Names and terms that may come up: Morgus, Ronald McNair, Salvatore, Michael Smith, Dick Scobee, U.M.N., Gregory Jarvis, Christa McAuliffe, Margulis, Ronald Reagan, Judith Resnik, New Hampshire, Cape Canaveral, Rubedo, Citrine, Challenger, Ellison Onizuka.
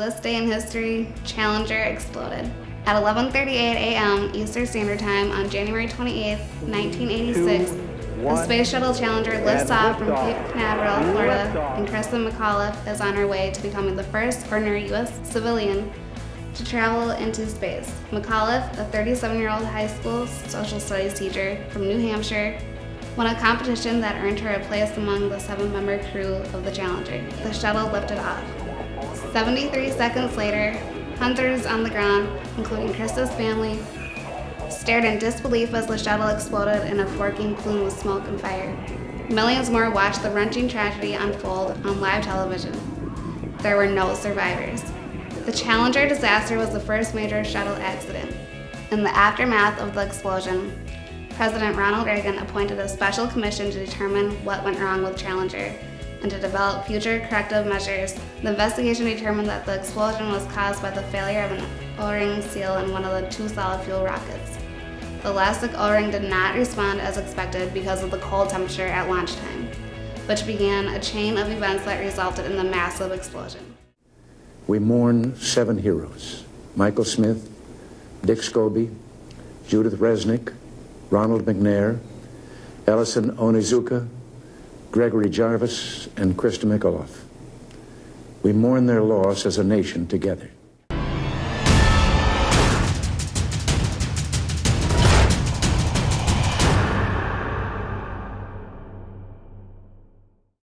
this day in history, Challenger exploded. At 11:38 a.m. Eastern Standard Time on January 28, 1986, the Space Shuttle Challenger lifts off from Cape Canaveral, Florida, and Christa McAuliffe is on her way to becoming the first ordinary U.S. civilian to travel into space. McAuliffe, a 37-year-old high school social studies teacher from New Hampshire, won a competition that earned her a place among the 7-member crew of the Challenger. The shuttle lifted off. 73 seconds later, hundreds on the ground, including Christa's family, stared in disbelief as the shuttle exploded in a forking plume of smoke and fire. Millions more watched the wrenching tragedy unfold on live television. There were no survivors. The Challenger disaster was the first major shuttle accident. In the aftermath of the explosion, President Ronald Reagan appointed a special commission to determine what went wrong with Challenger and to develop future corrective measures. The investigation determined that the explosion was caused by the failure of an O-ring seal in one of the 2 solid fuel rockets. The elastic O-ring did not respond as expected because of the cold temperature at launch time, which began a chain of events that resulted in the massive explosion. We mourn 7 heroes: Michael Smith, Dick Scobee, Judith Resnik, Ronald McNair, Ellison Onizuka, Gregory Jarvis, and Christa McAuliffe. We mourn their loss as a nation together.